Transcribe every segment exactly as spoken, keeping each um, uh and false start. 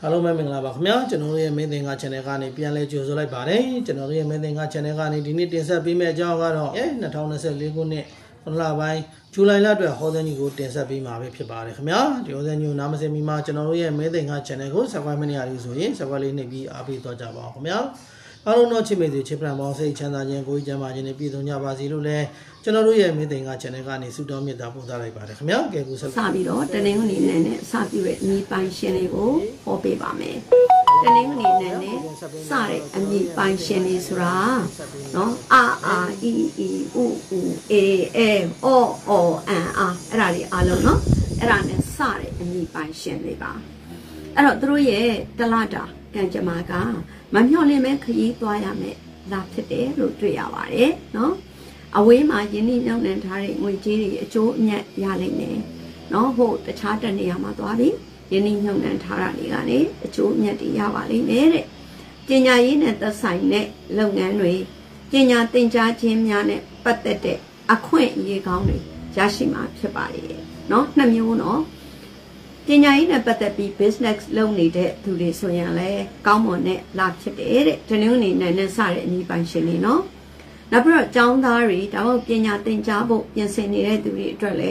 Hello， 我明白吧？没有，今天我也没听啊，今天看你偏来就是来办的，今天我也没听啊，今天看你今天电视比没讲个了，哎，那他们是离婚的，本来吧，出来了对，后头你给电视比嘛被批判的，没有，后头你那么些密码，今天我也没听啊，今天我十块没你阿里说，十块里你比阿比多加吧，没有。 Alu no cime tu cipran bangsa ikan tajam koi jam aja ni piton ya basilu le, cina ruye metenga cina kani sudah medapu dalai barang. Mian ke gusal. Sabi lo, tenengu ni nene sabi we ni pansen ego kopi bame. Tenengu ni nene sare ni pansen isra, no a a i i u u e e o o n a, erari alu no, erane sare ni pansen leba. Erok ruye telada yang jemaga. Mampirlah mereka ini tua yang mereka sedih lucu ya walaik, no. Awal macam ni yang nanti mungkin cuma yang lain, no. Ho, tercatat ni yang tua ni, ini yang nanti ni cuma dia walaik ni. Jenya ini tersaing ni, lengan ni, jenya tinggal jenya ni, pada dek aku ini kau ni, jadi macam apa, no, nampi no. Jenya ini bertepi bisnes laun ni dek tu dek soyan le, kamu ni lapis dek, jeneng ni nenek sare ni pansen ni no. Nampak jauh dari, jauh jenya tinggal bu yang seni dek tu dek le,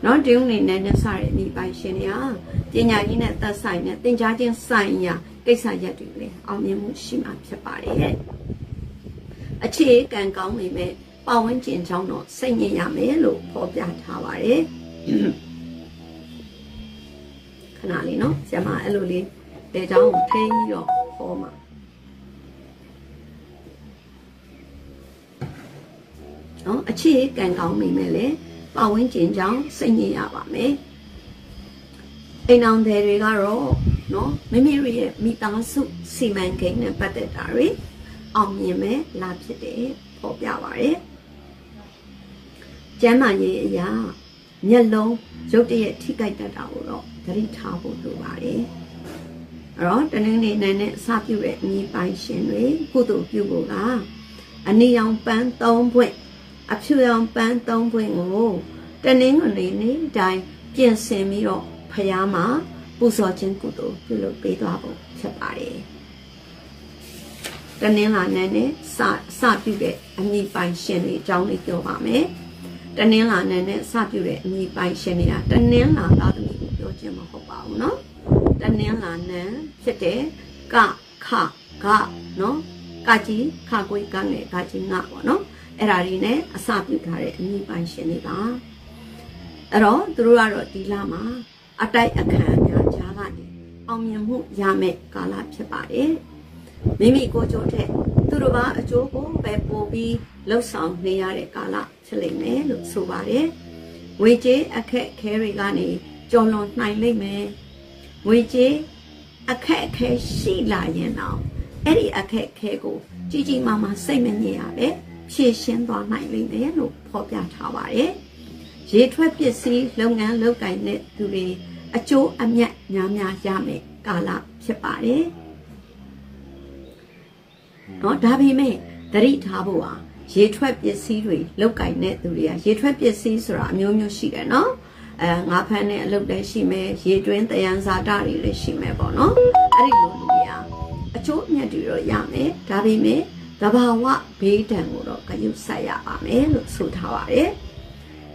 no jeneng ni nenek sare ni pansen ya, jenya ini tersai ni tinggal jeng sai ya, kisah je tu le, awam musim apa balik. Aci kan kaum ni me, bawang cincang no, seni yang melu popiah tawar. Nali no, siapa elulin, terjauh terjauh, koma. No, aci kan kau memilih, bawang cincang seni apa me? Enam dari karo, no, memilih mitasu siman kene pada dari, awamnya me lapis deh, kopiah wari. Jangan ye ya, nyelong, jadi tiga itu dah. Dari tahu tu baik. Orang tenang ni nenek sapi we ni pansen we kudu juga. Ani yang pantau buat, absu yang pantau buat oh. Tenang ni ni dah biasa miro payama pusatkan kudu perlu berdoa sebaik. Tenanglah nenek sapi we ni pansen we jauh ni jauh ramai. Tenanglah nenek sapi we ni pansen ni. Tenanglah dah. Cuma hopau, no. Dan yang lainnya, sete, ka, ka, ka, no. Kaji, kagui kange, kaji ngak, no. Erari ne, sapi tarik ni pansen ni lah. Ero, terus ero di lama, ada ikannya jalan. Awammu jamek kalap sebaik. Mimi kocok dek, terus bawa joko, bepobi, langsung ni ada kalap selene, lusuh baik. Wajib akak kiri gani. Jolong naik lagi, wujud akak akak sila yang law, eri akak akak go, cici mama semenyia le, si sentuh naik lagi lu popiah tawai, jatuh biasa lengan lengan net tu le, acu amnya nyamnya jame kalap sebaik, no dah bime dari tabuah, jatuh biasa le lengan net tu le, jatuh biasa seram nyonya sih kan, no. Ngapain ni lop dah si me, hidupan tayang sadari le si me bono, hari lalu dia, cuma dulu yang me, tapi me, tabawa beda ngurok kayu saya ame lop sudahari,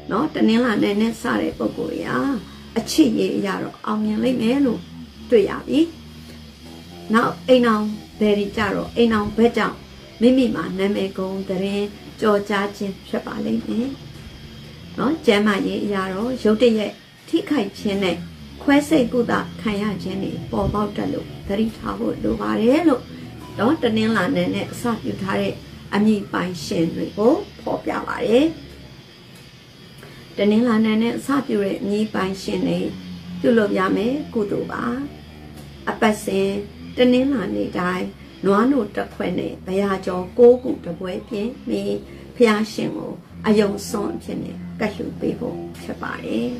no, tenanglah nenek sare pegoya, aci ye yarok awam yang lain lu, tu yabi, no, enam dari caro, enam berjam, mimi mana megong dari cuaca jen sebalik me. No, cuma ye, yaro, jodoh ye, tikai cene, kuasa kuda kaya cene, bobau terlu, dari tahu luar elu, no, tenanglah nenek sahaja tarik, amni pansen ribu, popya wari, tenanglah nenek sahaja ni pansen ni, julu yame kudu ba, apa sen, tenanglah ni dah, nuanu terkene, bayar jauh kuku terbuai pien, ni pien semu, ayam son cene. Kayu bebo sebaik.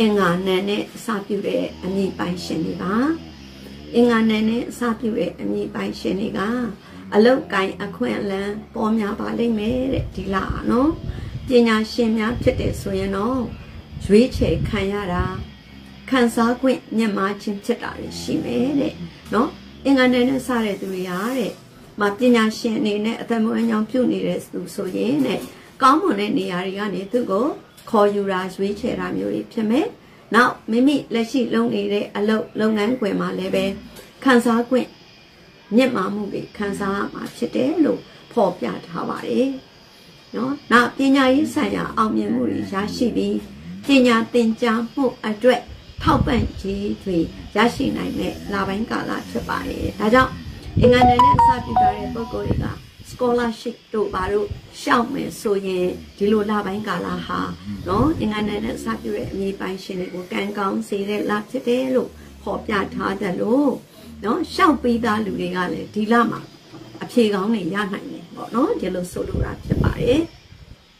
Engan nenek sapi we ni pansen ni ga. Engan nenek sapi we ni pansen ni ga. Alau kai aku yang le pomya paling mere di la no. ပညာရှင်များဖြစ်တယ်ဆိုရင်တော့ရွေးချယ်ခံရတာခံစားခွင့်ညှမာခြင်းဖြစ်တာရှိမယ်တဲ့နော်အင်္ဂါနေ့နဲ့စတဲ့သူတွေဟာတဲ့မပညာရှင်အနေနဲ့အသက်မွေးကြောင်ပြုနေတဲ့သူဆိုရင်တဲ့ကောင်းမွန်တဲ့နေရာတွေကနေသူ့ကိုခေါ်ယူတာရွေးချယ်တာမျိုးတွေဖြစ်မယ်နောက်မိမိလက်ရှိလုပ်နေတဲ့အလုပ်လုပ်ငန်းခွင်မှာလည်းပဲခံစားခွင့်ညှမာမှုတွေခံစားရမှာဖြစ်တယ်လို့ဖော်ပြထားပါတယ်နော်နောက်ပညာရေးဆိုင်ရာအောင်မြင်မှုတွေရရှိပြီးပညာသင်ကြားမှုအတွက်ထောက်ပံ့ခြင်းတွေရရှိနိုင်တဲ့လပိုင်းကာလဖြစ်ပါတယ်။ဒါကြောင့်အင်္ဂါနေ့နဲ့အစပြုထားတဲ့ပုဂ္ဂိုလ်တွေက scholarship တို့ဘာလို့ရှောက်မယ်ဆိုရင်ဒီလိုလပိုင်းကာလဟာနော်အင်္ဂါနေ့နဲ့အစပြုတဲ့အမည်ပိုင်ရှင်တွေကိုကံကောင်းစေတဲ့လဖြစ်တယ်လို့ဖော်ပြထားတယ်လို့နော်ရှောက်ပေးသားလူတွေကလည်းဒီလမှာအဖြေကောင်းတွေရနိုင်တယ်ပေါ့နော်ဒီလိုဆိုလိုတာဖြစ်ပါတယ်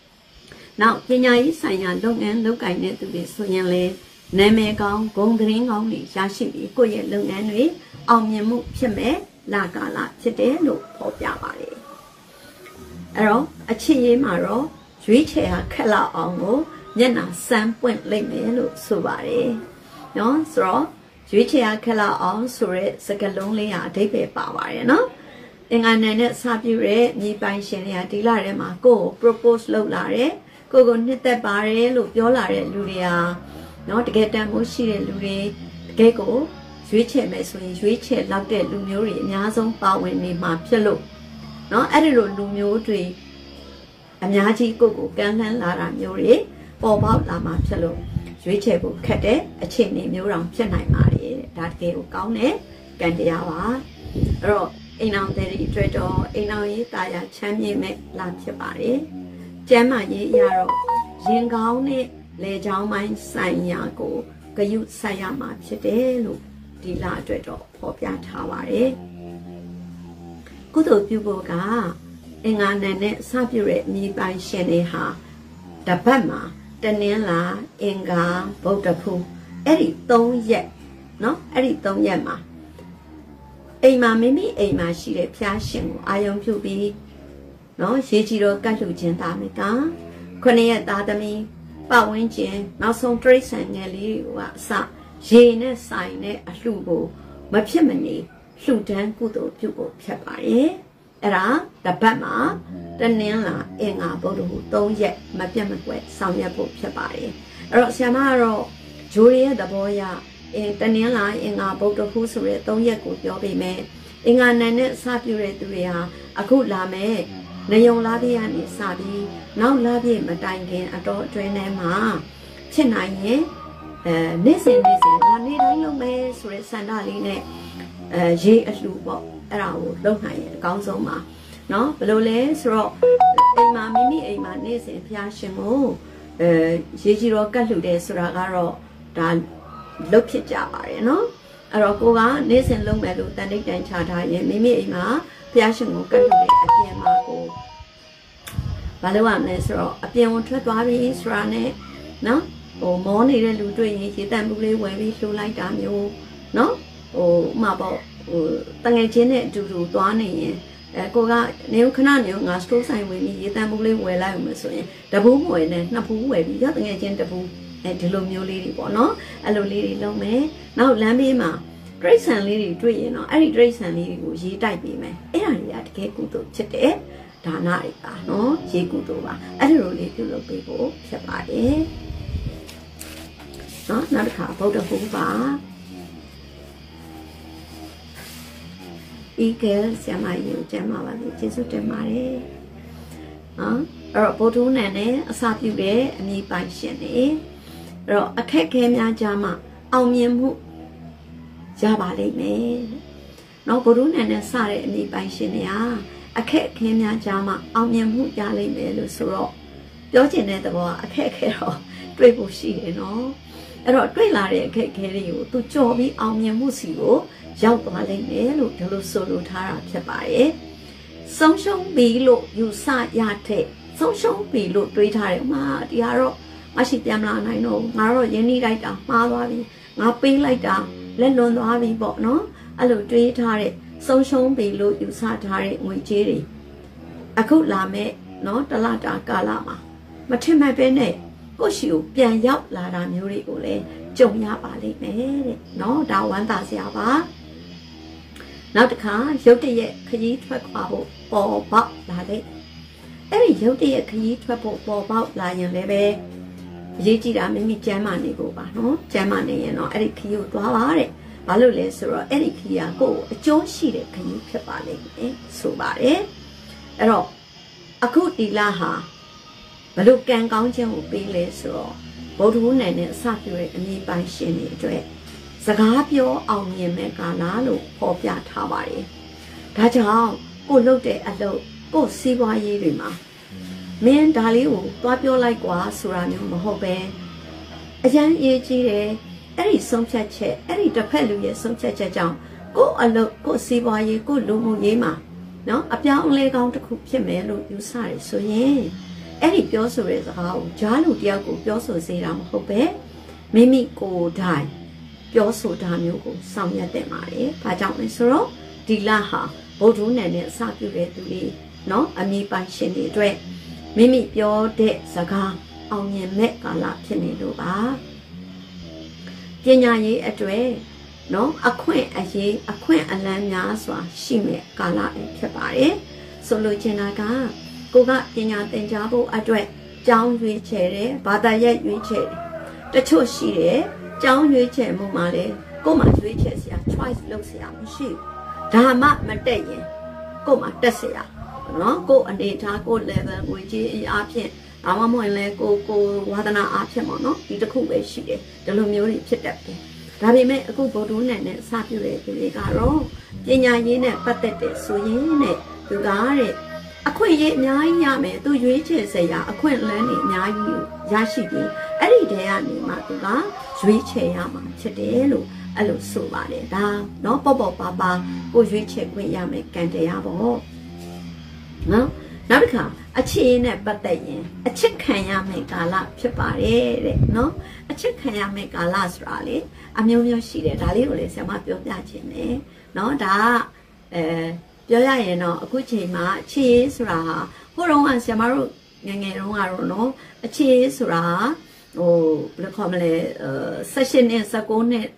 ။နောက်ပညာရေးဆိုင်ရာလုပ်ငန်းလုပ်ကိုင်တဲ့သူတွေဆိုရင်လည်းနာမည်ကောင်းဂုဏ်သတင်းကောင်းတွေရရှိပြီးကိုယ့်ရဲ့လုပ်ငန်းတွေအောင်မြင်မှုဖြစ်မဲ့လာကာလဖြစ်တယ်လို့ဖော်ပြပါတယ်။အဲတော့အချင်းရေးမှာတော့ရွေးချယ်ဟာခက်လောက်အောင်ကိုမျက်နှာစမ်းပွင့်လိမ့်မယ်လို့ဆိုပါတယ်။နော်ဆိုတော့ရွေးချယ်ဟာခက်လောက်အောင်ဆိုတဲ့စကားလုံးလေးဟာအဓိပ္ပာယ်ပါပါတယ်နော်။အင်္ဂါနံနဲ့စပြုတဲ့မြေပိုင်ရှင်တွေကဒီလထဲမှာကိုယ့်ကို propose လုပ်လာတယ်။ကိုယ့်ကိုနှစ်သက်ပါတယ်လို့ပြောလာတဲ့လူတွေဟာနော်တကယ်တမ်းမိုးရှိတဲ့လူတွေတကယ်ကိုရွေးချယ်မယ်ဆိုရင်ရွေးချယ်လောက်တဲ့လူမျိုးတွေအများဆုံးပါဝင်နေမှာဖြစ်လို့နော်အဲ့ဒီလိုလူမျိုးတွေအများကြီးကိုယ့်ကိုကမ်းလှမ်းလာတာမျိုးတွေပေါ်ပေါက်လာမှာဖြစ်လို့ရွေးချယ်ဖို့ခက်တဲ့အခြေအနေမျိုးတောင်ဖြစ်နိုင်ပါလေဒါတကယ်ကိုကောင်းတဲ့ကံတရားပါအဲ့တော့အိမ်အောင်တဲ့အတွက်တော့အိမ်အောင်ရေးတာယာချမ်းမြေ့မဲ့လာဖြစ်ပါတယ်ကျမ်းမာရေးအရတော့ရင်ကောင်းတဲ့လေเจ้าမိုင်းဆိုင်ရာကိုဂယုဆက်ရမှာဖြစ်တယ်လို့ဒီလအတွက်တော့ဖော်ပြထားပါတယ်။ကုသိုလ်ပြုဖို့ကအင်္ဂါနံနဲ့စပြုတဲ့မြေပိုင်ရှင်တွေဟာတပတ်မှာတနင်္လာအင်္ဂါဗုဒ္ဓဖူးအဲ့ဒီသုံးရက်เนาะအဲ့ဒီသုံးရက်မှာအိမ်မှာမိမိအိမ်မှာရှိတဲ့ဖျားရှင်ကိုအာယုံပြုပြီးเนาะရေကြီးတော့ကတ်လှူခြင်းတာမယ်ကခုနှစ်ရက်သားသမီးပတ်ဝန်းကျင်နောက်ဆုံးတရိတ်ဆန်ငယ်လေးတွေကအစရေနဲ့ဆိုင်နဲ့အလှူကိုမဖြစ်မနေလှူဒန်းကုသိုလ်ပြုဖို့ဖြစ်ပါတယ်။အဲ့ဒါတပတ်မှာတနင်္လာအင်္ဂါဗုဒ္ဓဟူသုံးရက်မပြတ်မကွက်ဆောင်ရွက်ဖို့ဖြစ်ပါတယ်။အဲ့တော့ဆရာမကတော့ဂျိုးရဲ့သဘောအရအဲတနင်္လာအင်္ဂါဗုဒ္ဓဟူဆိုတဲ့သုံးရက်ကိုပြောပေးမယ်။အင်္ဂါနံနဲ့စပြုတဲ့သူတွေဟာအခုလာမယ်နေုံလာပြည့်ရနေစပြီးနောက်လာပြည့်မတိုင်ခင်အတော်အတွင်းထဲမှာဖြစ်နိုင်ရင်အဲနေ့စဉ်နေ့စဉ်ဒါနေ့တိုင်းလုပ်မယ်ဆိုတဲ့စန္ဒလေးနဲ့အဲရေအလှူပေါ့အဲ့ဒါကိုလုပ်နိုင်ရင်အကောင်းဆုံးပါနော်ဘယ်လိုလဲဆိုတော့အိမ်မှာမိမိအိမ်မှာနေ့စဉ်ဖျားရှင်ကိုအဲရေကြီးတော့ကတ်လှူတယ်ဆိုတာကတော့ဒါလုပ်ဖြစ်ကြပါတယ်နော်အဲ့တော့ကိုကနေ့စဉ်လုပ်မယ်လို့တန်တိတ်တန်ချထားရင်မိမိအိမ်မှာဖျားရှင်ကိုကတ်လှူတဲ့အပြင်မှာကိုဘာလို့ရမလဲဆိုတော့အပြင်ဝင်ထွက်သွားပြီးဆိုတာနဲ့နော်ဟိုမောနေတဲ့လူတွေ့ရင်ရေတံမှုလေးဝယ်ပြီးလှူလိုက်တာမျိုးနော်ဟိုဥမာပေါ့ဟိုတငယ်ချင်းနဲ့အတူတူသွားနေရင်အဲကိုကနေဦးခဏနေဦးငါစတိုးဆိုင်ဝင်ပြီးရေတံမှုလေးဝယ်လိုက်အောင်လို့ဆိုရင်တပူးဝယ်နဲ့နှစ်ပူးဝယ်ပြီးရတငယ်ချင်းတပူးအဲဒီလိုမျိုးလေးတွေပေါ့နော်အဲ့လိုလေးတွေလုပ်မယ်နောက်လမ်းဘေးမှာဒရိတ်ဆန်လေးတွေတွေ့ရင်တော့အဲ့ဒီဒရိတ်ဆန်လေးတွေကိုရေးတိုက်ပေးမယ်အဲ့ဒါတွေကတကယ်ကုသိုလ်ဖြစ်တယ်ဒါနတွေပါနော်ရေကုသိုလ်ပါအဲ့ဒီလိုလေးပြုလုပ်ပေးဖို့ဖြစ်ပါတယ်နော်နောက်တစ်ခါဗုဒ္ဓဟူပါဤကဲဆရာမရေကျမ်းပါပါလို့ကျေးဇူးတင်ပါတယ်နော်အဲ့တော့ဗုဒ္ဓနံနဲ့အစာပြုတဲ့အမည်ပိုင်ရှင်တွေအဲ့တော့အခက်အခဲများကြမှာအောင်မြင်မှုရပါလိမ့်မယ်နော်ဗုဒ္ဓနံနဲ့စတဲ့အမည်ပိုင်ရှင်တွေဟာအခက်အခဲများကြားမှာအောင်မြင်မှုရလိမ့်မယ်လို့ဆိုတော့ပြောချင်တဲ့သဘောကအခက်အခဲတော့တွေ့ဖို့ရှိတယ်နော်အဲ့တော့တွေ့လာတဲ့အခက်အခဲတွေကိုသူကြော်ပြီးအောင်မြင်မှုစီကိုရောက်သွားလိမ့်မယ်လို့ဒီလိုဆိုလိုထားတာဖြစ်ပါတယ်ဆုံးရှုံးပြီလို့ယူဆရတဲ့ဆုံးရှုံးပြီလို့တွေးထားတယ်မာဒီဟာတော့မရှိပြန်မလာနိုင်တော့ငါတော့ရင်းနှီးလိုက်တာမှားသွားပြီငါပေးလိုက်တာလက်လွန်သွားပြီပေါ့နော်အဲ့လိုတွေးထားတဲ့ဆုံးရှုံးပြီလို့ယူဆထားတဲ့ငွေကြေးတွေအခုလာမဲ့เนาะတလတာကာလမှာ不听买别人，过去变要拉拉牛的过来，种呀把里面的，喏，打完打下吧。那得看有的也可以穿花布包包拉的，哎，有的也可以穿布包包拉人来呗。以前咱们家买那个吧，喏，家买那些喏，哎，可以多花的。 把路来说了，哎，你呀，我江西的可以去巴黎，哎，苏巴黎，哎喽，阿哥提拉哈，把路刚刚讲我背来说，我路奶奶啥子嘞？你办些呢？对，自家表熬夜没干哪路，跑偏他巴黎，他讲我路的阿路，我西瓜叶的嘛，免打理我，代表来瓜苏拉牛毛好呗，阿讲业绩嘞。 哎，生产车，哎，这块路也生产车长，过阿路过西瓜叶，过路木叶嘛，喏，阿边我来讲这苦片没路有啥嘞？所以，哎，表示嘞是好，假如第二个表示是让后边，妹妹过大，表示大牛过上一代嘛嘞，他讲你说咯，对啦哈，不如奶奶啥就来对哩，喏，阿咪办些哩对，妹妹表的啥个，后面没个啦片哩路吧。 今年也一对，喏，阿坤阿爷阿坤阿兰伢说，新年干啦一天白的，所以今年干，哥哥今年等家婆阿对，江月菜嘞，八大叶月菜，这秋西嘞，江月菜木麻嘞，哥嘛月菜是啊，菜是六十啊，不是，他妈没得耶，哥嘛得是啊，喏，哥阿爹他哥来个回去阿片。 阿妈们嘞，哥哥娃子那阿些嘛喏，你这苦为谁的？这路没有人吃得的。那边没哥哥多呢呢，啥子嘞？就那个咯，人家人呢不得的，所以呢就讲嘞，阿坤爷伢伊阿妹都有钱些呀，阿坤来呢伢伊也是的，阿里的呀你嘛就讲有钱呀嘛，吃得喽，阿路说话嘞，他喏爸爸爸爸，我有钱贵呀没干的呀不，喏。 那你看，阿七呢不得人，阿七看呀没干啦，吃饱嘞嘞，喏，阿七看呀没干啦是哪里？阿苗苗是嘞，哪里有嘞？什么表表姐呢？喏，他，呃，表表人喏，估计嘛，七是啦，好容啊，什么路，年年容啊容喏，阿七是啦，哦，不是看么嘞，呃，十七年、十九年，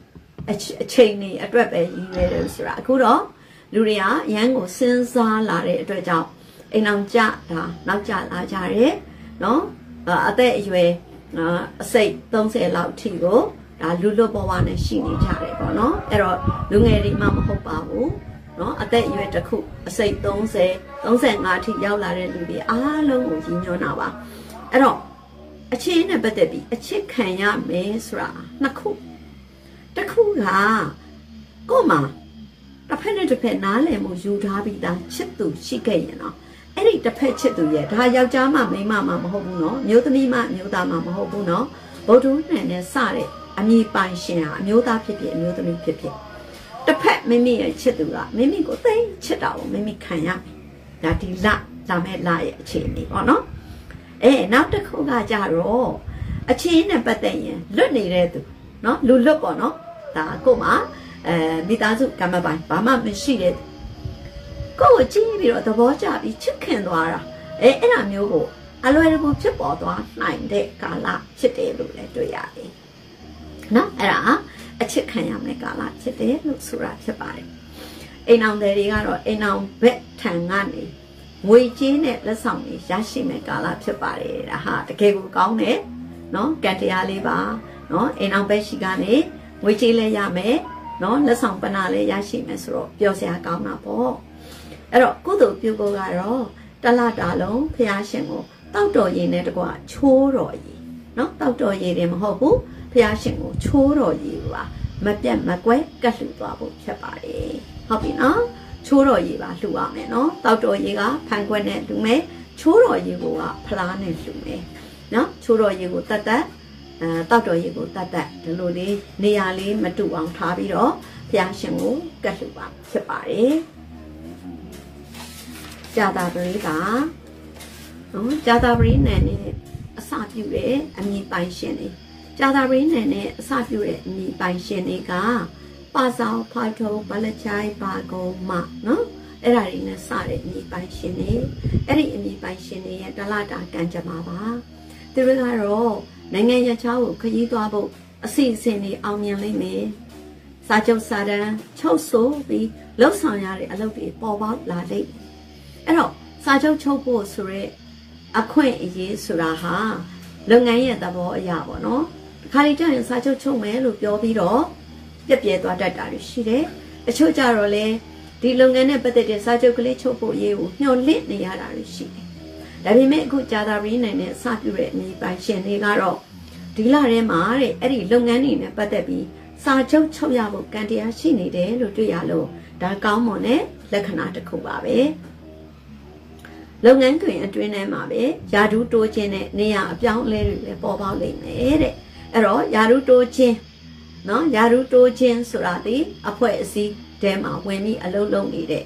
阿七七年，阿多百一月是啦，可咯，如哩啊，养我身上哪里多少？ 哎，老家啊，老家老家嘞，喏，呃，阿在因为呃，谁东西老听过，啊，路路不完的心里家嘞，啵喏，哎罗，路眼里妈妈好保护，喏，阿在因为这苦，谁东西东西阿听要来嘞，路里阿龙有钱要拿哇，哎罗，阿切呢不得比，阿切看呀没事啦，那苦，这苦啊，干嘛？这偏呢这偏哪嘞？没有差别的，吃都吃个人啊。 哎，你这拍吃对耶，他要家嘛没嘛嘛不好不喏，牛的没嘛牛大嘛不好不喏，保住奶奶啥嘞？阿咪半仙啊，牛大撇撇，牛的没撇撇，这拍妹妹也吃对啦，妹妹个对吃到，妹妹看呀，那滴辣，咱们辣也吃呢，哦喏，哎，那这口个家肉，啊吃呢不得耶，绿的来都，喏绿绿个喏，大哥嘛，呃，没打住干嘛办？爸妈没事嘞。 哥姐比了，他婆家比吃看多啦。哎，那没有个，阿罗那个吃饱多，难得干啦，吃得路来对呀的。那哎啦，阿吃看也没干啦，吃得路出来吃白。哎，那我们这个咯，哎，那我们别谈安的，我姐呢，那上面也是没干啦，吃白的啦哈。这个我讲呢，喏，干这阿里吧，喏，哎，那我们别时间呢，我姐来也没，喏，那上班阿里也是没说，表示阿讲那不。 哎喽，古都表哥个咯，得啦得喽，不要信我，到多爷那这个搓罗爷，喏，到多爷的么好不？不要信我搓罗爷哇，没变没改，各路大步吃白的，好比喏，搓罗爷哇，路阿面喏，到多爷个盘管呢，对没？搓罗爷个啊，不拉呢，对没？喏，搓罗爷个得得，呃，到多爷个得得，这路里你阿里没住王差比咯，不要信我，各路哇吃白的。 家大伯家，喏，家大伯奶奶啥表嘞？阿咪办些嘞。家大伯奶奶啥表嘞？咪办些嘞个。把烧拍头，把来菜，把狗骂，喏。哎啦，人呢啥嘞？咪办些嘞。哎哩咪办些嘞，得啦得干着嘛吧。對不對咯？နိုင်ငံရခြားကိုခရီးသွားဖို့အစီအစဉ်တွေအောင်မြင်လိမ့်မယ်။စာချုပ်စာတမ်းချုပ်ဆိုပြီးလှုပ်ဆောင်ရတဲ့အလုပ်တွေပေါ်ပေါက်လာလိမ့်မယ်။အဲ့တော့စာချုပ်ချုပ်ဖို့ဆိုရဲအခွင့်အရေးဆိုတာဟာလုပ်ငန်းရဲ့သဘောအရာပေါ့နော်။တစ်ခါလေကြာရင်စာချုပ်ချုပ်မယ်လို့ပြောပြီးတော့ပြက်ပြဲသွားတတ်တာတွေရှိတယ်။အချို့ကြတော့လေဒီလုပ်ငန်းနဲ့ပတ်သက်တဲ့စာချုပ်ကလေးချုပ်ဖို့ရေးကိုညှို့လင့်နေရတာတွေရှိတယ်။ဒါပေမဲ့အခုကြာတာရင်းနိုင်တဲ့အစပြုတဲ့အမည်ပိုင်ရှင်တွေကတော့ဒီလထဲမှာတဲ့အဲ့ဒီလုပ်ငန်းတွေနဲ့ပတ်သက်ပြီးစာချုပ်ချုပ်ရဖို့ကံတရားရှိနေတယ်လို့တွေ့ရလို့ဒါကောင်းမွန်တဲ့လက္ခဏာတစ်ခုပါပဲ။လုပ်ငန်းတွင်အတွင်းထဲမှာပဲယာတူးတိုးခြင်းနဲ့နေရာအပြောင်းအလဲတွေလည်းပေါ်ပေါက်နေတယ်တဲ့။အဲ့တော့ယာတူးတိုးခြင်းနော်ယာတူးတိုးခြင်းဆိုတာဒီအဖွဲ့အစည်းတဲမှာဝင်ပြီးအလုပ်လုပ်နေတဲ့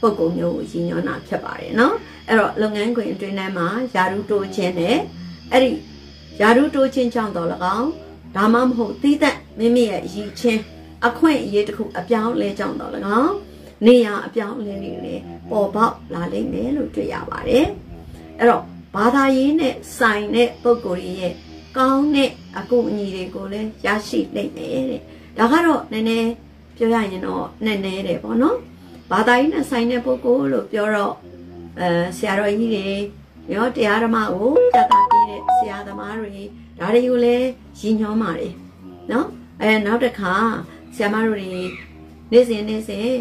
ပုံကုံမျိုးကိုရည်ညွှန်းတာဖြစ်ပါတယ်เนาะအဲ့တော့လုပ်ငန်းခွင်အတွင်းထဲမှာယာရုတိုးခြင်းနဲ့အဲ့ဒီယာရုတိုးခြင်းကြောင့်တော့လကောင်ဒါမှမဟုတ်သီးသန့်မိမိရဲ့ရည်ချင်းအခွင့်အရေးတစ်ခုအပြောင်းလဲကြောင့်တော့လကောင်နေရာအပြောင်းလဲတွေလည်းပေါ်ပေါက်လာလိမ့်မယ်လို့တွေ့ရပါတယ်အဲ့တော့ဘာသာရေးနဲ့ဆိုင်တဲ့ပုံကုံရဲ့ကောင်းတဲ့အကူအညီတွေကိုလည်းရရှိလိမ့်မယ်တဲ့ဒါကတော့နည်းနည်းပြောရရင်တော့နည်းနည်းတယ်ပေါ့နော်ဘာသာရေးနဲ့ဆိုင်တဲ့ပုဂ္ဂိုလ်လို့ပြောတော့အဲဆရာတော်ကြီးတွေရောတရားဓမ္မကိုတတ်တာပြည့်တဲ့ဆရာသမားတွေဒါတွေကိုလည်းရည်ညွှန်းပါတယ်နော်အဲနောက်တစ်ခါဆရာမတို့တွေနေ့စဉ်နေ့စဉ်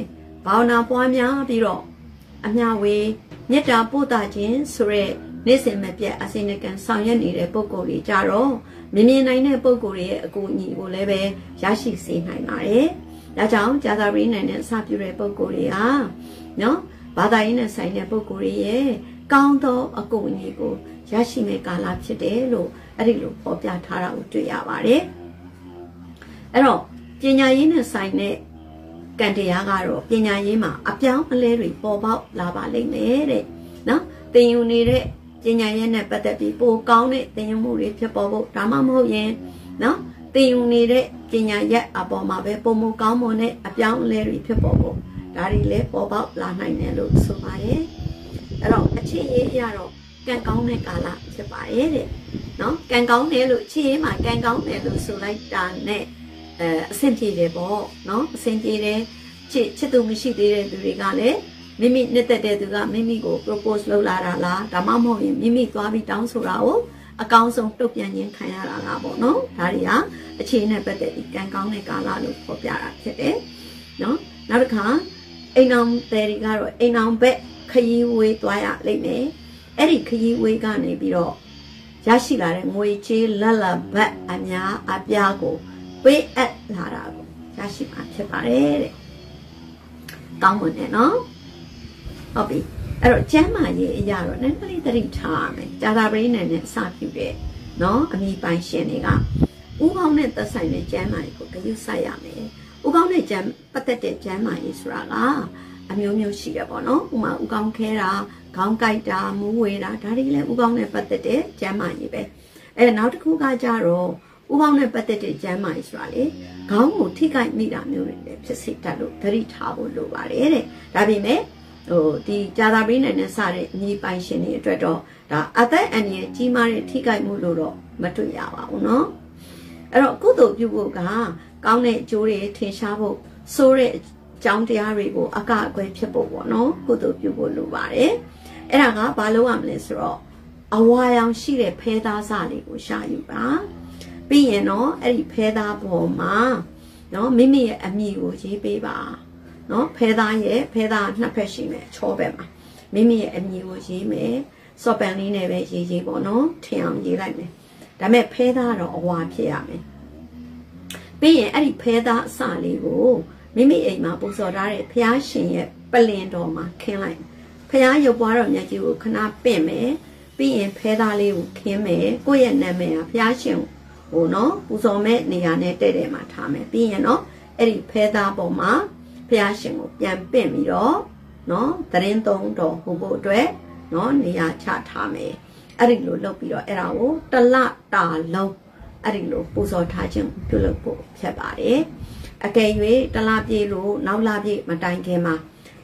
ဘာဝနာပွားများပြီးတော့အမျှဝေမေတ္တာပို့သခြင်းဆိုရက်နေ့စဉ်မပြတ်အစဉ်တကံဆောင်ရွက်နေတဲ့ပုဂ္ဂိုလ်တွေကြတော့မြင်မြင်နိုင်တဲ့ပုဂ္ဂိုလ်ရဲ့အကူအညီကိုလည်းပဲရရှိစေနိုင်ပါတယ်ဒါကြောင့်ကြာသာရင်းနိုင်တဲ့အစပြုတဲ့ပုံကိုယ်တွေဟာနော်ဘာသာရေးနဲ့ဆိုင်တဲ့ပုံကိုယ်တွေရဲ့ကောင်းသောအကူအညီကိုရရှိမဲ့ကာလဖြစ်တယ်လို့အဲ့ဒီလိုဖော်ပြထားတာကိုတွေ့ရပါတယ်အဲ့တော့ပညာရေးနဲ့ဆိုင်တဲ့ကံတရားကတော့ပညာရေးမှာအပြောင်းအလဲတွေပေါ်ပေါက်လာပါလိမ့်မယ်တဲ့နော်သင်ယူနေတဲ့ပညာရေးနဲ့ပတ်သက်ပြီးပိုကောင်းတဲ့သင်ယူမှုတွေဖြစ်ပေါ်ဖို့ဒါမှမဟုတ်ရင်နော်သင်ယူနေတဲ့ပညာရက်အပေါ်မှာပဲပုံမကောင်းမွန်တဲ့အပြောင်းအလဲတွေဖြစ်ပေါ်ဖို့ဒါတွေလည်းပေါ်ပေါက်လာနိုင်တယ်လို့ဆိုပါတယ်အဲ့တော့အခြေရေးရတော့ကံကောင်းတဲ့ကာလဖြစ်ပါတယ်တဲ့နော်ကံကောင်းတယ်လို့အခြေရေးမှာကံကောင်းတယ်လို့ဆိုလိုက်တာနဲ့အဲအဆင်ပြေတယ်ပေါ့နော်အဆင်ပြေတယ်ချစ်ချစ်သူမရှိသေးတဲ့သူတွေကလည်းမိမိနှစ်သက်တဲ့သူကမိမိကို propose လုပ်လာတာလားဒါမှမဟုတ်ရင်မိမိသွားပြီးတောင်းဆိုတာကိုအကောင်းဆုံးတုတ်ပြန်ခြင်းခံရတာလားပေါ့နော်ဒါတွေကအခြေအနေပတ်သက်ပြီးကံကောင်းတဲ့ကာလလို့ဖော်ပြတာဖြစ်တယ်နော်နောက်တစ်ခါအိမ်အောင်တယ်တွေကတော့အိမ်အောင်ဘက်ခရီးဝေးသွားရလိမ့်မယ်အဲ့ဒီခရီးဝေးကနေပြီးတော့ရရှိလာတဲ့ငွေချေးလက်လက်ဘက်အများအပြားကိုပေးအပ်လာတာကိုရရှိမှာဖြစ်ပါတယ်တဲ့ကောင်းမွန်တယ်နော်ဟုတ်ပြီအဲ့တော့ကျမ်းမာရေးအရာတော့နည်းနည်းသတိထားရမယ်ကြာတာပရိနဲ့နဲ့အစပြုတဲ့နော်အမိပိုင်ရှင်တွေကဥကောင်းနဲ့သက်ဆိုင်တဲ့ကျမ်းမာရေးကိုဂရုစိုက်ရမယ်ဥကောင်းနဲ့ကျမ်းပတ်သက်တဲ့ကျမ်းမာရေးဆိုတာကအမျိုးမျိုးရှိရပါတော့ဥမာဥကောင်းခဲတာခေါင်းကိုက်တာမူးဝေတာဒါတွေလည်းဥကောင်းနဲ့ပတ်သက်တဲ့ကျမ်းမာရေးပဲအဲ့နောက်တစ်ခုကကြတော့ဥကောင်းနဲ့ပတ်သက်တဲ့ကျမ်းမာရေးဆိုတာလေခေါင်းကိုထိခိုက်မိတာမျိုးတွေလည်းဖြစ်စေတတ်လို့သတိထားဖို့လိုပါတယ်တဲ့ဒါပေမဲ့ဟိုဒီကြာသာပေးနိုင်တဲ့စတဲ့အညီပိုင်ရှင်တွေအတွက်တော့ဒါအသက်အန္တရာယ်ကြီးမားတဲ့ထိခိုက်မှုလို့တော့မတွေ့ရပါဘူးเนาะအဲ့တော့ကုသိုလ်ပြုဖို့ကကောင်းတဲ့အကျိုးတွေထင်ရှားဖို့ဆိုတဲ့အကြောင်းတရားတွေကိုအကအကွယ်ဖြစ်ဖို့ပေါ့เนาะကုသိုလ်ပြုဖို့လိုပါတယ်အဲ့ဒါကဘာလို့ရမလဲဆိုတော့အဝါရောင်ရှိတဲ့ဖဲသားစတွေကိုရှာယူပါပြီးရင်တော့အဲ့ဒီဖဲသားပေါ်မှာเนาะမိမိရဲ့အမည်ကိုရေးပေးပါနော်ဖဲသားရဲ့ဖဲသားနှစ်ဖက်ရှိမယ်ချောဘက်မှာမိမိရဲ့အမည်ကိုရေးမယ်စောပန်လေးနဲ့ပဲရေးရေးပေါ့နော်ထင်အောင်ရေးလိုက်မယ်ဒါမဲ့ဖဲသားတော့အဝါဖြစ်ရမယ်ပြီးရင်အဲ့ဒီဖဲသားအစလေးကိုမိမိအိမ်မှာပူဇော်ထားတဲ့ဘုရားရှင်ရဲ့ပလင်တော်မှာခင်းလိုက်ဘုရားရုပ်ပွားတော်မြတ်ကြီးကိုခဏပင့်မယ်ပြီးရင်ဖဲသားလေးကိုခင်းမယ်ကိုယ့်ရဲ့နာမည်ကဘုရားရှင်ဟိုနော်ပူဇော်မဲ့နေရာနဲ့တဲ့တဲ့မှာထားမယ်ပြီးရင်တော့အဲ့ဒီဖဲသားပေါ်မှာဘုရားရှင်ကိုပြန်ပင့်ပြီးတော့เนาะသရင်သုံးတော်ဟိုဖို့အတွက်เนาะနေရာချထားမယ်အဲ့ဒီလိုလုပ်ပြီးတော့အဲ့ဒါကိုတလတာလုံးအဲ့ဒီလိုပူဇော်ထားခြင်းပြုလုပ်ဖို့ဖြစ်ပါတယ်အကယ်၍တလပြည့်လို့နောက်လပြည့်မတိုင်ခင်မှာ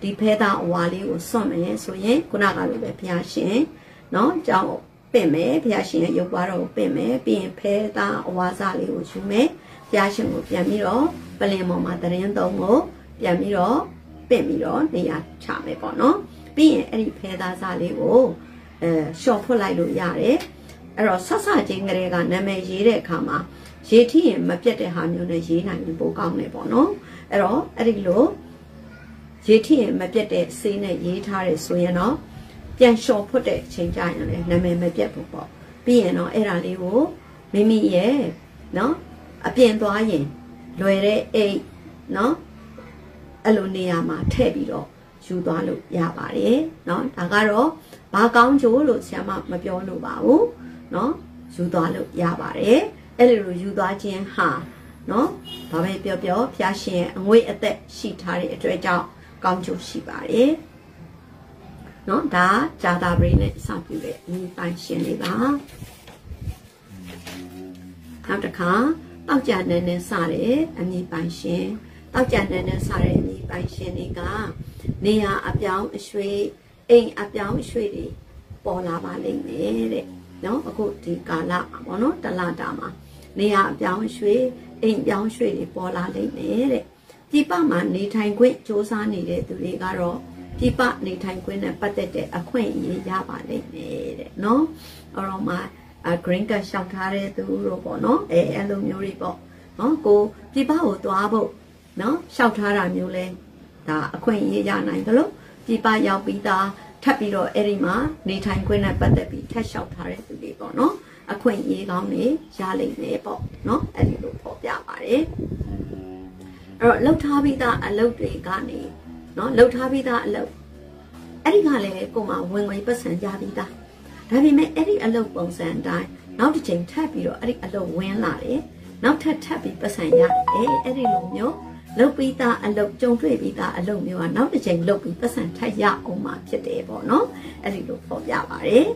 ဒီဖဲသားအဝါလေးကိုစွန့်မယ်ဆိုရင်ခုနကလိုပဲဘုရားရှင်เนาะကြောင်း白眉不要信，有瓜肉白眉变白大瓦沙里乌出眉，不要信我白米罗，不连妈妈的人懂我白米罗白米罗，你也查没办喏，变哎白大沙里乌，呃，小铺来路伢嘞，哎罗啥啥经个嘞个，那没事嘞看嘛，事体没别的含有那事那你不讲嘞办喏，哎罗哎罗，事体没别的事那事他嘞说呀喏。 变小破的现在呢，那没没变不包。变呢，哎啦哩哦，咪咪耶，喏，啊变多阿耶，来嘞哎，喏，阿路尼亚嘛，特别咯，就多路也巴嘞，喏，大家咯，把工作路什么没变路吧哦，喏，就多路也巴嘞，哎路就多钱哈，喏，把别别别偏些，我一得其他的再找工作是巴嘞。 喏，打加大杯呢，三杯嘞，你放心嘞吧。好的看，到家奶奶啥嘞，你放心；到家奶奶啥嘞，你放心嘞个。你呀，阿表水，哎，阿表水的，包拉巴嘞没嘞，喏，阿哥提干啦，我喏得啦得嘛。你呀，阿表水，哎，表水的，包拉嘞没嘞。第八嘛，你太贵，做啥你嘞，都哩个咯。 第八，你太贵呢，不得的，啊，贵也也把嘞嘞的，喏，阿罗嘛，啊，贵个小卡嘞都罗啵，喏，哎，阿罗牛哩啵，喏，哥第八有多阿啵，喏，小卡啦牛嘞，啊，贵也也难个咯，第八要比哒，特别罗哎哩嘛，你太贵呢，不得比，太小卡嘞都哩啵，喏，啊，贵也讲嘞，家里嘞啵，喏，哎哩罗啵，也把嘞，阿罗老差比哒，阿老对讲嘞。 喏，老差别大了，哎，你看嘞，哥嘛，文文不善差别大，但是没哎，你阿老不善大，脑子真差别了，哎，你阿老文啦嘞，脑子差别不善呀，哎，哎，你老牛，老比大，阿老中对比大，阿老牛啊，脑子真老比不善差呀，我嘛晓得不喏，哎，你老不晓得嘞，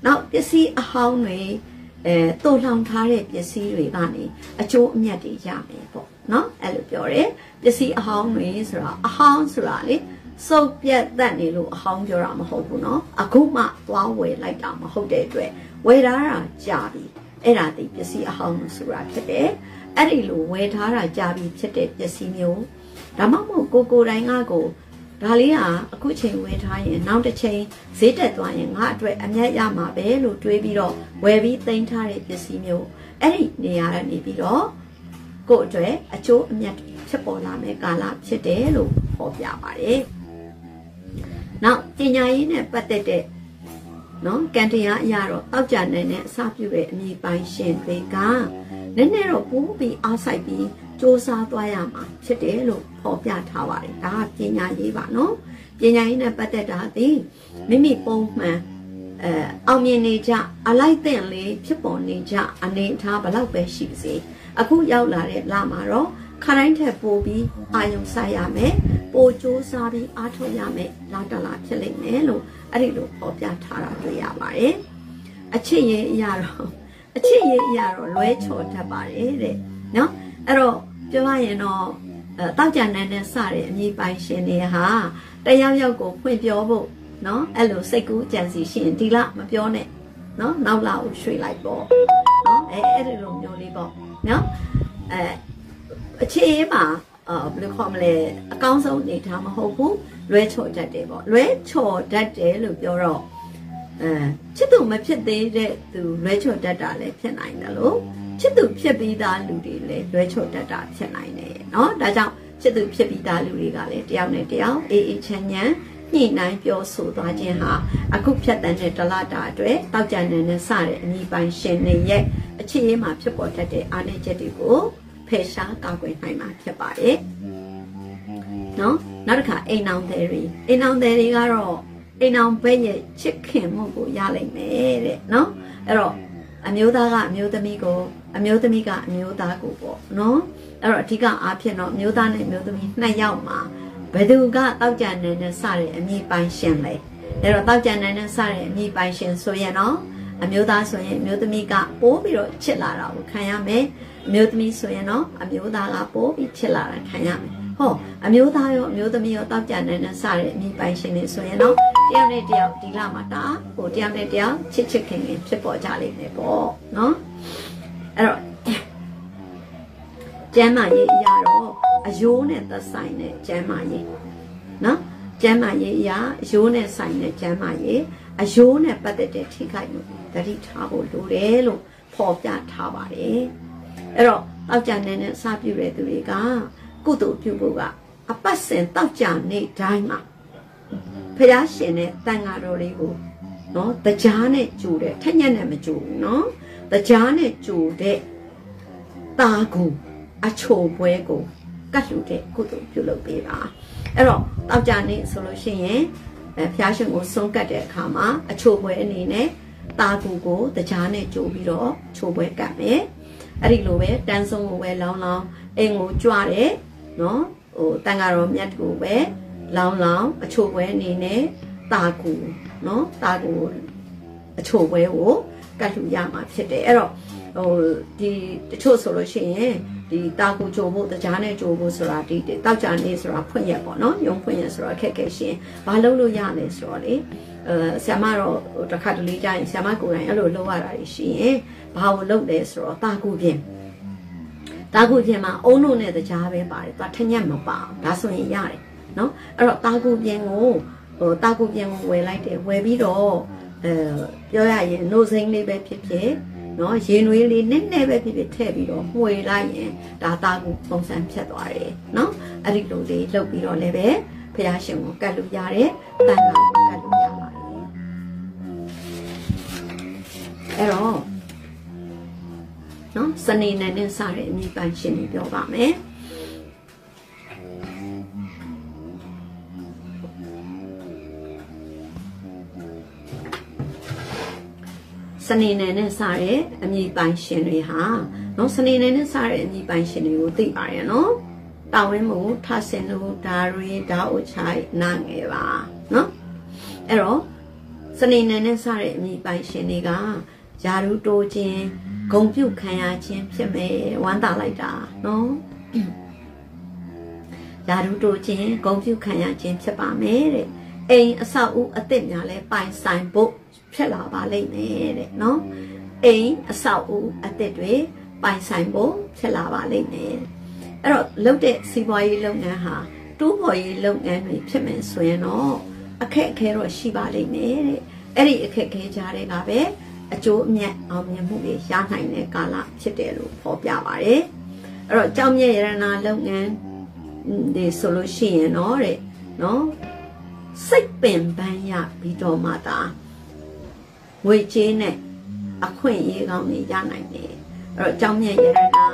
那必须阿好呢，呃，多让他嘞必须为干呢，阿做面对家没不。 喏，哎，表嘞，这是好美是啦，好是啦嘞，手边咱哩路好就让么好不喏，阿姑妈多回来让么好得对，为啥啊？家里，哎啦的，这是好是啦，吃的，哎哩路为啥啊？家里吃的这是牛，那么么哥哥来阿哥，家里啊，阿姑亲为啥耶？闹得亲，谁得多耶？阿对，阿伢伢妈白路对比咯，外边等他嘞这是牛，哎哩你伢人哩比咯。 过节啊，就面吃饱了没？干了吃点喽，好不呀？哎，那今年呢不得的，喏，今天呀呀喽，到家奶奶三九月你办先回家，奶奶喽不必阿塞比做啥多呀嘛？吃点喽，好不呀？他话的，他今年一万喏，今年呢不得他的，妹妹帮忙，呃，后面那家阿来等哩，吃饱那家阿那他不老白休息。 Aku yau lari lama ro, karena itu bobi ayam saya me, bojo sari atau ya me, lada lada lagi melu, arilu obja tara tu ya bae, aci ye ya ro, aci ye ya ro, luai cota bae le, no, ero jawai no, tau jangan ada sari ni bae sini ha, dayau yau go pun jawab, no, elu segu jangan sih di lah, macam ni, no, nau lau sui lagi bo, no, eh arilu jauh li bo. 喏，哎，切嘛，呃，不看么嘞，刚收你他们好苦，乱炒这这不，乱炒这这路叫肉，嗯，这都没撇对这，都乱炒这这嘞撇来的喽，这都撇别的路的嘞，乱炒这这撇来的，喏，大家这都撇别的路的个嘞，这样嘞这样，一一千年，你那表数多钱哈？啊，股票等嘞，这拉大堆，到家奶奶啥嘞，你办生意耶？ 切嘛，吃饱吃的，阿奶吃的苦，配上高贵奶嘛，吃饱的。喏，那看一囊袋里，一囊袋里个咯，一囊半夜吃起蘑菇也来买的，喏，哎咯，阿苗大个，苗大米个，阿苗大米个，苗大个个，喏，哎咯，这个阿片咯，苗大呢，苗大米那要嘛，白头个到家奶奶啥嘞，米半鲜嘞，哎咯，到家奶奶啥嘞，米半鲜熟呀喏。 阿苗大说耶，苗大米家包比罗吃辣了，我看下没？苗大米说耶喏，阿苗大家包比吃辣了，看下没？吼，啊苗သား哟，苗သမီး哟，တောက်ကြနိုင်တဲ့စားတဲ့မိပိုင်ရှင်တွေဆိုရင်တော့တယောက်နဲ့တယောက်ဒီလမှာတာဟိုတယောက်နဲ့တယောက်ချစ်ချစ်ခင်ခင်ဖြစ်ပေါ်ကြလိမ့်မယ်ပေါ့နော်အဲ့တော့ကျမ်းမာရေးအရာတော့အယိုးနဲ့သက်ဆိုင်တဲ့ကျမ်းမာရေးနော်ကျမ်းမာရေးအရာအယိုးနဲ့ဆိုင်တဲ့ကျမ်းမာရေးအယိုးနဲ့ပတ်သက်တဲ့ထိခိုက်မှုသတိထားဖို့လိုတယ်လို့ဖော်ပြထားပါတယ်အဲ့တော့တောက်ကြနိုင်တဲ့စားပြုတဲ့သူတွေကကုသိုလ်ပြုဖို့ကအပတ်စဉ်တောက်ကြနေတိုင်းမှာဖရာရှင်နဲ့တန်ဃာတော်တွေကိုနော်တရားနဲ့ကြိုတဲ့ထက်ညက်နဲ့မကြိုဘူးနော်တရားနဲ့ကြိုတဲ့တာကိုအချိုပွဲကိုကတ်လှူတဲ့ကုသိုလ်ပြုလုပ်ပေးပါအဲ့တော့တောက်ကြနေဆိုလို့ရှိရင်ဖရာရှင်ကိုဆုံးကတ်တဲ့အခါမှာအချိုပွဲအနေနဲ့တာကိုကိုတရားနဲ့ကြိုပြီးတော့ချိုပွဲကတ်မယ်အဲ့ဒီလိုပဲတန်းဆုံးကိုပဲလောင်းလောင်းအိမ်ကိုကြွတယ်နော်ဟိုတန်ဃာတော်မြတ်ကိုပဲလောင်းလောင်းအချိုပွဲအနေနဲ့တာကူနော်တာကူအချိုပွဲကိုကတ်လှူရမှာဖြစ်တယ်အဲ့တော့ဟိုဒီတချို့ဆိုလို့ရှိရင်ဒီတာကူကြိုဖို့တရားနဲ့ကြိုဖို့ဆိုတာဒီတောက်ကြနေဆိုတာဖွင့်ရပေါ့နော်ယုံဖွင့်ရဆိုတာအခက်အခဲရှင်ဘာလုပ်လို့ရလဲဆိုတော့လေအဲဆရာမတော့တခါတလေကြာရင်ဆရာမကိုယ်တိုင်အဲ့လိုလုပ်ရတာရှိရင်ဘာကိုလုပ်လဲဆိုတော့တာကူပြင်တာကူပြင်မှာအုံလို့နဲ့တရားပဲပါတယ်သူထညက်မပါဒါဆိုရင်ရတယ်နော်အဲ့တော့တာကူပြင်ကိုဟိုတာကူပြင်ကိုဝယ်လိုက်တယ်ဝယ်ပြီးတော့အဲပြောရရင်နှုတ်စိမ်းလေးပဲဖြစ်ဖြစ်နော်ရေနွေးလေးနည်းနည်းပဲဖြစ်ဖြစ်ထည့်ပြီးတော့မှွေလိုက်ရင်ဒါတာကူပုံစံဖြတ်သွားတယ်နော်အဲ့ဒီလိုလေးလုပ်ပြီးတော့လည်းပဲဖရာရှင်ကိုကတ်လို့ရတယ်တန်ခါကိုကတ်လို့ရပါတယ်အဲ့တော့နော်စနေနေ့နဲ့စတဲ့အမိပိုင်ရှင်တွေပြောပါမယ်စနေနေ့နဲ့စတဲ့အမိပိုင်ရှင်တွေဟာနော်စနေနေ့နဲ့စတဲ့အမိပိုင်ရှင်တွေကိုသိပါရဲ့နော်တာဝင်းမို့ထဆင်လို့ဒါရီဒါအိုချိုင်နာငယ်ပါနော်အဲ့တော့စနေနေ့နဲ့စတဲ့အမိပိုင်ရှင်တွေကယာရုတိုးခြင်းဂုံပြုခံရခြင်းဖြစ်မယ်ဝမ်းသာလိုက်တာနော်ယာရုတိုးခြင်းဂုံပြုခံရခြင်းဖြစ်ပါမယ်တဲ့အိမ်အဆောက်အဦအသစ်များလဲပိုင်ဆိုင်ဖို့ဖြစ်လာပါလိမ့်မယ်တဲ့နော်အိမ်အဆောက်အဦအသစ်တွေပိုင်ဆိုင်ဖို့ဖြစ်လာပါလိမ့်မယ်အဲ့တော့လုပ်တဲ့စီးပွားရေးလုပ်ငန်းဟာတိုးပေါ်ရေးလုပ်ငန်းတွေဖြစ်မယ်ဆိုရင်တော့အခက်အခဲတော့ရှိပါလိမ့်မယ်တဲ့အဲ့ဒီအခက်အခဲကြားတဲ့ကပဲအကျိုးအမြတ်အောင်မြင်မှုတွေရနိုင်တဲ့ကာလဖြစ်တယ်လို့ဖော်ပြပါတယ်။အဲ့တော့ကြောင်မြတ်ရတနာလုပ်ငန်းဒီဆိုလို့ရှိရင်တော့တဲ့နော်စိတ်ပင်ပန်းရပြီးတော့မှသာငွေကြေးနဲ့အခွင့်အရေးကောင်းတွေရနိုင်တယ်။အဲ့တော့ကြောင်မြတ်ရတနာ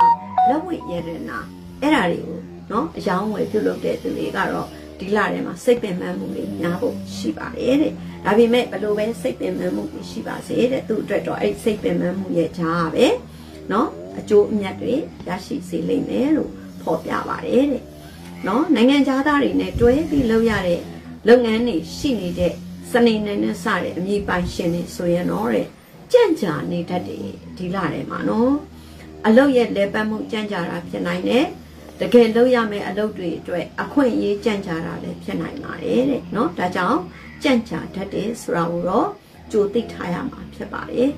လက်ဝိရတနာအဲ့ဒါတွေကိုနော်အယောင်းဝယ်ပြုလုပ်တဲ့သူတွေကတော့ဒီလထဲမှာစိတ်ပင်ပန်းမှုတွေများဖို့ရှိပါတယ်တဲ့။ဒါပေမဲ့ဘလို့ပဲစိတ်ပင်ပန်းမှုတွေရှိပါစေတဲ့သူအတွက်တော့အဲ့စိတ်ပင်ပန်းမှုရဲ့ခြားပဲ။နော်အကျိုးအမြတ်တွေရရှိစေလိမ့်မယ်လို့ဖော်ပြပါတယ်တဲ့။နော်နိုင်ငံခြားသားတွေနဲ့တွဲပြီးလုပ်ရတဲ့လုပ်ငန်းတွေရှိနေတဲ့စနေနေ့နဲ့စတဲ့အမည်ပိုင်ရှင်တွေဆိုရင်တော့တဲ့ကြံ့ကြာနေတတ်တယ်ဒီလထဲမှာနော်။အလုပ်ရဲ့လဲပတ်မှုကြံ့ကြာတာဖြစ်နိုင်တယ်။တကယ်လုပ်ရမယ့်အလုပ်တွေအတွက်အခွင့်အရေးကြံ့ကြာတာလည်းဖြစ်နိုင်ပါတယ်တဲ့เนาะဒါကြောင့်ကြံ့ကြာတတ်တယ်ဆိုတာကိုတော့ကြိုသိထားရမှာဖြစ်ပါတယ်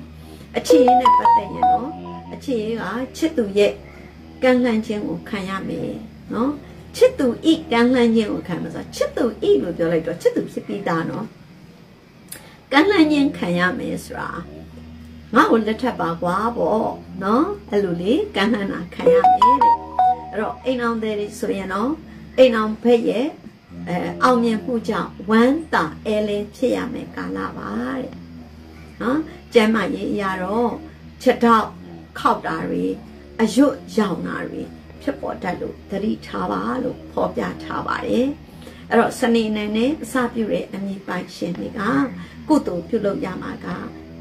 အခြေအနေနဲ့ပတ်သက်ရင်တော့အခြေအနေကချစ်သူရဲ့ကံလှမ်းခြင်းကိုခံရမယ်เนาะချစ်သူဤကံလှမ်းခြင်းကိုခံမှာဆိုချစ်သူဤလို့ပြောလိုက်တော့ချစ်သူဖြစ်ပြီးသားเนาะကံလှမ်းခြင်းခံရမယ်ဆိုတာငါ့ကိုလက်ထပ်ပါကွာပေါ့เนาะအဲ့လိုလေကံလှမ်းတာခံရမယ်တဲ့တော့အိမ်အောင်တဲ့ဆိုရင်တော့အိမ်အောင်ဖက်ရဲ့အဲအောင်မြင်မှုကြောင့်ဝမ်းသာအဲလင်းဖြစ်ရမယ်ကာလပါတဲ့နော်ကျမ်းမာရေးအရာတော့ချက်တော့ခောက်တာတွေအရွတ်ရောင်တာတွေဖြစ်ပေါ်တတ်လို့သတိထားပါလို့ဖော်ပြထားပါတယ်အဲ့တော့စနေနေ့နဲ့အစပြုတဲ့အမည်ပိုင်ရှင်တွေကကုသိုလ်ပြုလုပ်ရမှာက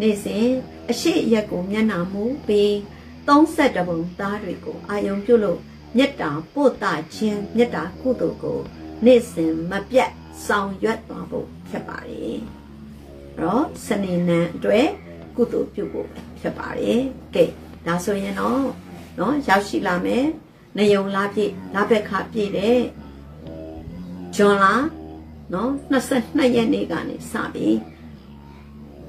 နေ့စဉ်အရှိရက်ကိုမျက်နှာမူပြီးသုံးဆယ့်တစ်ပုံသားတွေကိုအာရုံပြုလို့မြတ်တာပို့တာခြင်းမြတ်တာကုသိုလ်ကိုနေ့စဉ်မပြတ်ဆောင်ရွက်သွားဖို့ဖြစ်ပါတယ်။တော့စနေနေ့အတွက်ကုသိုလ်ပြုဖို့ဖြစ်ပါတယ်။ကဲဒါဆိုရင်တော့နော်ရောက်ရှိလာမယ်နေုံလာပြည့်လာဘက်ခါပြည့်တဲ့ John La, no, na sa na yeni gani sabi.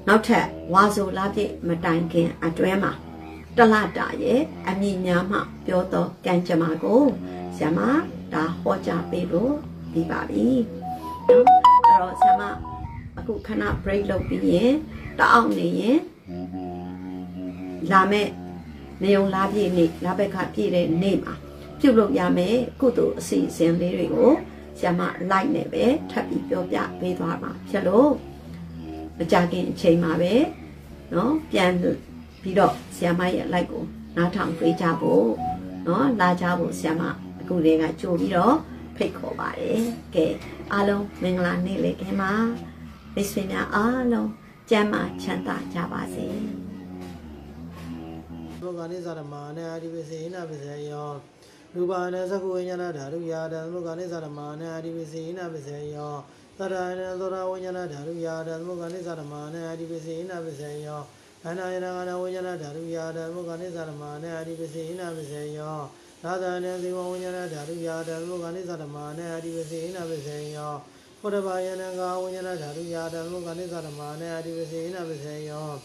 Now te wazu labi matangin adwema. Dalada ye aminyama pyoto kanjamago sama da hoja peru dibabi. No, pero sama aku kana break lobi ye da ang ni ye. Lame niyong labi ni labi kapi re ni ma. Pulong yame kuto si sendiri o. Sama lain nebe tapi pelajar berdua mah, selalu berjalan cemah be, no, pian pidok sama yang lain ko, natang kerja bo, no, laja bo sama kudengar curi lo, pekobare ke, alam menglani leke mah, bismillah alam cemah cinta jawase. Bukan ini zaman mana hari besi ini besi yang Rupanya sahunya nada ruya dan mukanya saramana di besi na besaya. Sarana sorawunya nada ruya dan mukanya saramana di besi na besaya. Ananya anawunya nada ruya dan mukanya saramana di besi na besaya. Radanya siwunya nada ruya dan mukanya saramana di besi na besaya. Kodabaya nangawunya nada ruya dan mukanya saramana di besi na besaya.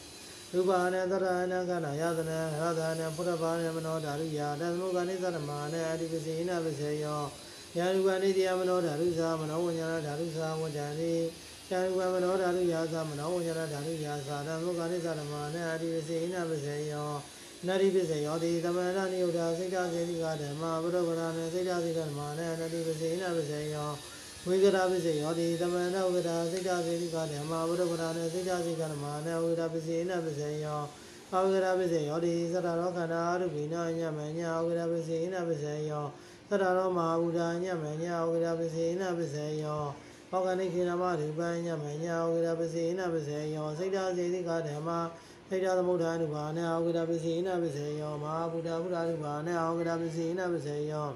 Rupanya darahnya karena yadnya, radanya pura bahaya menodaruya, dan mukanya darmana di besi na besaya. Yang rupanya dia menodarusa, menawunya darusa wajari. Yang rupanya menodaruya, menawunya daruya, dan mukanya darmana di besi na besaya. Nadi besaya di zaman nadi udah sejak sejak dema, berubahnya sejak sejak darmana nadi besi na besaya. Wira besi yadi zaman na wira sejak sejak dema, berubahnya sejak sejak darmana wira besi na besaya. Awira besi yadi sarana kana arubina nyamanya awira besi na besaya. Sarana mahuda nyamanya awira besi na besaya. Awani kira mariba nyamanya awira besi na besaya. Sejak sejak dema, sejak muda rubahnya awira besi na besaya. Mahuda muda rubahnya awira besi na besaya.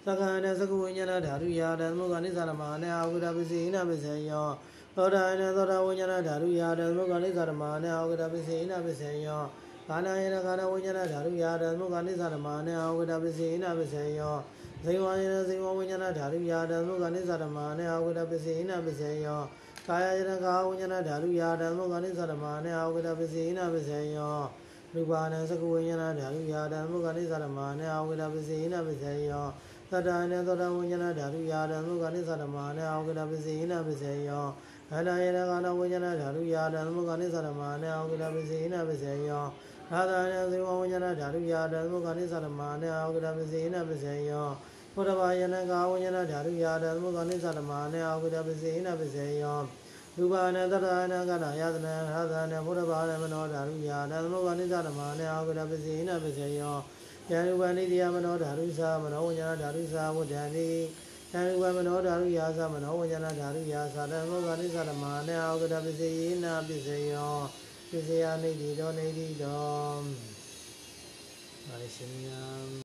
Sakanya sakunya nada ruya dan mukanya saramana awira besi na besaya. Orangnya sorawunya nada ruya dan mukanya saramana awira besi na besaya. Kananya kanawunya nada ruya dan mukanya saramana awira besi na besaya. Siwanya siwunya nada ruya dan mukanya saramana awira besi na besaya. Kayanya kawunya nada ruya dan mukanya saramana awira besi na besaya. Rupanya sakunya nada ruya dan mukanya saramana awira besi na besaya. Sadanya sorawunya nada ruya dan mukanya saramana awira besi na besaya. Kananya kanawunya nada ruya dan mukanya saramana awira besi na besaya. Sadanya siwunya nada ruya dan mukanya saramana awira besi na besaya. Kodabaya kawunya nada ruya dan mukanya saramana awira besi na besaya. Rupanya sadanya kanayatna sadanya kodabaya nada ruya dan mukanya saramana awira besi na besaya. Yang rupanya dia menodarusa, menawunya darusa wajari. Yang rupanya menodaruya, menawunya daruya. Sadar mukanya saramana, awira besi na besaya. Besaya ni di do, ni di do. Aisyah.